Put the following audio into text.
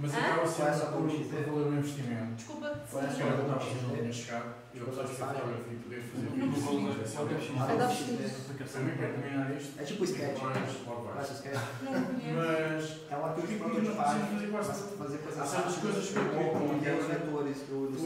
Mas acaba sempre por valer o investimento. Desculpa. Parece que era o nosso dinheiro a chegar e a pessoa que está a fotografia e poder fazer isso. Também quero terminar isto. É tipo o sketch. Mas é uma coisa que eu faço. Há certas coisas que eu vou com atores.